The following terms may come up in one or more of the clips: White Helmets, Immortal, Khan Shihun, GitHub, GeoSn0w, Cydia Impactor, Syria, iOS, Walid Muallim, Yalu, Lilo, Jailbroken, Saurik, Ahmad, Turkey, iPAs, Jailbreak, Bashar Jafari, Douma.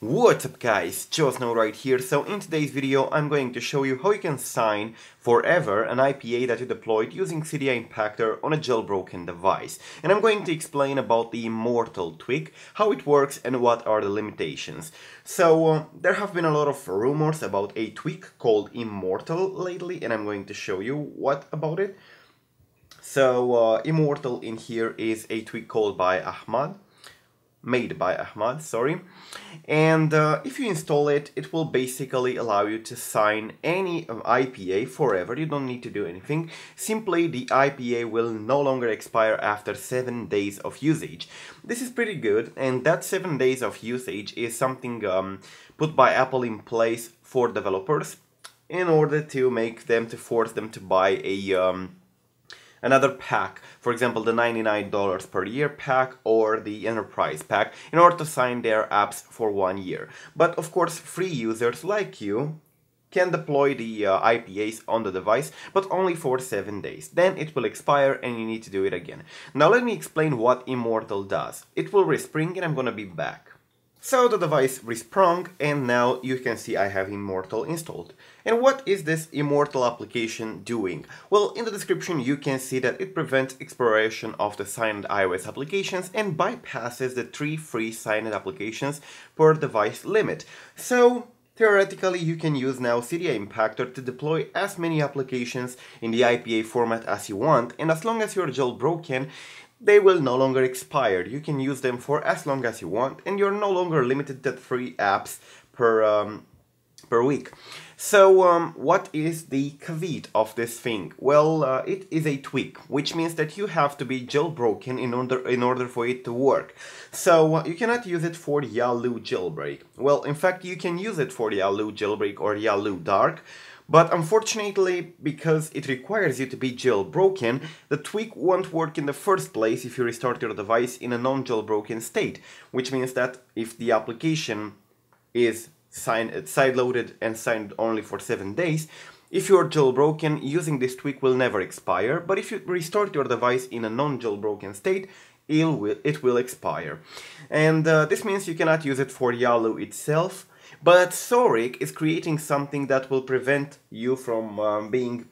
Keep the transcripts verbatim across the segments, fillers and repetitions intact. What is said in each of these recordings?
What's up guys, GeoSn0w right here. So in today's video I'm going to show you how you can sign forever an I P A that you deployed using Cydia Impactor on a jailbroken device. And I'm going to explain about the Immortal tweak, how it works and what are the limitations. So uh, there have been a lot of rumors about a tweak called Immortal lately and I'm going to show you what about it. So uh, Immortal in here is a tweak called by Ahmad. Made by Ahmad, sorry. And uh, if you install it, it will basically allow you to sign any I P A forever. You don't need to do anything. Simply, the I P A will no longer expire after seven days of usage. This is pretty good, and that seven days of usage is something um, put by Apple in place for developers in order to make them, to force them to buy a um, another pack, for example the ninety-nine dollars per year pack or the enterprise pack, in order to sign their apps for one year. But of course free users like you can deploy the uh, I P As on the device, but only for seven days. Then it will expire and you need to do it again. Now let me explain what Immortal does. It will respring and I'm gonna be back. So the device resprung and now you can see I have Immortal installed. And what is this Immortal application doing? Well, in the description you can see that it prevents expiration of the signed iOS applications and bypasses the three free signed applications per device limit. So theoretically you can use now Cydia Impactor to deploy as many applications in the I P A format as you want, and as long as you're jailbroken, they will no longer expire. You can use them for as long as you want and you're no longer limited to three apps per um, per week. So um, what is the caveat of this thing? Well, uh, it is a tweak, which means that you have to be jailbroken in order in order for it to work. So uh, you cannot use it for Yalu jailbreak. Well, in fact you can use it for Yalu jailbreak or Yalu dark, but unfortunately, because it requires you to be jailbroken, the tweak won't work in the first place if you restart your device in a non-jailbroken state, which means that if the application is signed, side-loaded and signed only for seven days, if you're jailbroken, using this tweak will never expire, but if you restart your device in a non-jailbroken state, it will, it will expire. And uh, this means you cannot use it for Yalu itself, but Saurik is creating something that will prevent you from um, being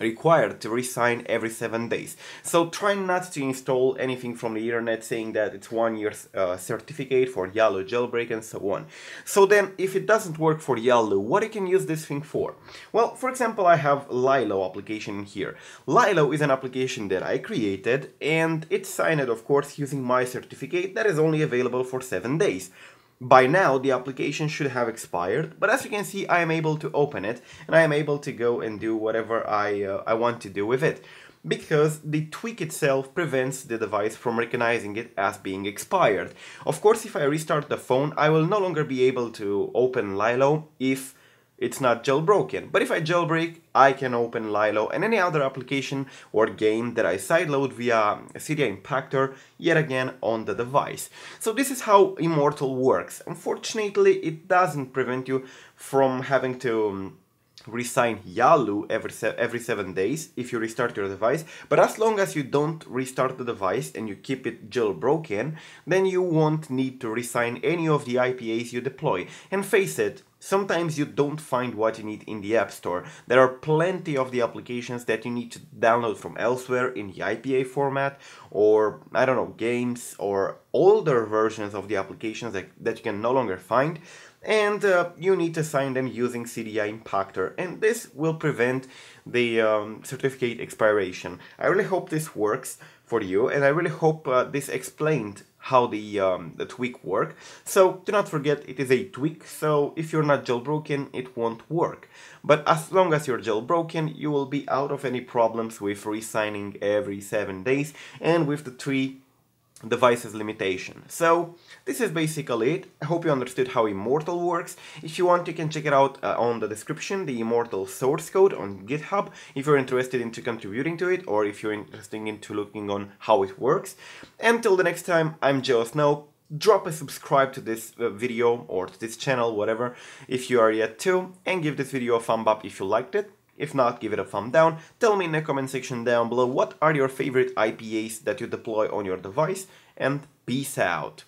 required to resign every seven days. So try not to install anything from the internet saying that it's one year uh, certificate for Yalu jailbreak and so on. So then, if it doesn't work for Yalu, what you can use this thing for? Well, for example, I have Lilo application here. Lilo is an application that I created and it's signed, of course, using my certificate that is only available for seven days. By now the application should have expired, but as you can see I am able to open it and I am able to go and do whatever I, uh, I want to do with it, because the tweak itself prevents the device from recognizing it as being expired. Of course, if I restart the phone I will no longer be able to open Lilo if it's not jailbroken, but if I jailbreak I can open Lilo and any other application or game that I sideload via Cydia Impactor yet again on the device. So this is how Immortal works. Unfortunately it doesn't prevent you from having to um, resign Yalu every, se every seven days if you restart your device, but as long as you don't restart the device and you keep it jailbroken, then you won't need to resign any of the I P As you deploy. And face it, sometimes you don't find what you need in the App Store. There are plenty of the applications that you need to download from elsewhere in the I P A format, or I don't know, games or older versions of the applications that, that you can no longer find, and uh, you need to sign them using Cydia Impactor, and this will prevent the um, certificate expiration. I really hope this works for you, and I really hope uh, this explained how the, um, the tweak work. So do not forget, it is a tweak, so if you're not jailbroken it won't work, but as long as you're jailbroken you will be out of any problems with re-signing every seven days and with the three devices limitation. So this is basically it. I hope you understood how Immortal works. If you want you can check it out uh, on the description, the Immortal source code on GitHub, if you're interested into contributing to it or if you're interested into looking on how it works. Until the next time, I'm GeoSn0w. Drop a subscribe to this uh, video or to this channel, whatever, if you are yet to, and give this video a thumb up if you liked it. If not, give it a thumb down. Tell me in the comment section down below what are your favorite I P As that you deploy on your device, and peace out.